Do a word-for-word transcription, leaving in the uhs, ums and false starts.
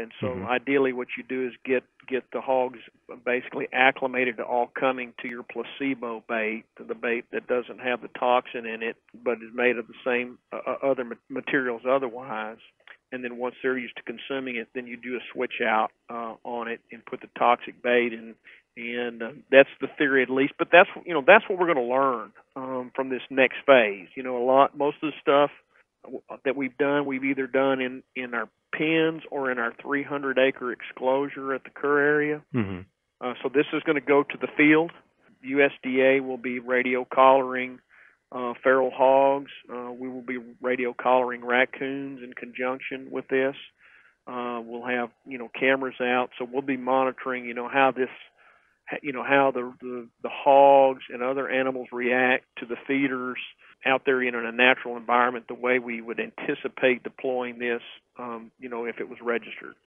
And so mm-hmm. ideally what you do is get, get the hogs basically acclimated to all coming to your placebo bait, the bait that doesn't have the toxin in it but is made of the same uh, other materials otherwise. And then once they're used to consuming it, then you do a switch out uh, on it and put the toxic bait in. And uh, that's the theory, at least. But that's, you know, that's what we're going to learn um, from this next phase. You know, a lot, most of the stuff that we've done, we've either done in, in our pens or in our three hundred acre exclosure at the Kerr area. Mm-hmm. uh, so this is going to go to the field. U S D A will be radio collaring uh, feral hogs. Uh, we will be radio collaring raccoons in conjunction with this. Uh, we'll have, you know, cameras out, so we'll be monitoring, you know, how this, you know, how the, the, the hogs and other animals react to the feeders out there in a natural environment, the way we would anticipate deploying this, um, you know, if it was registered.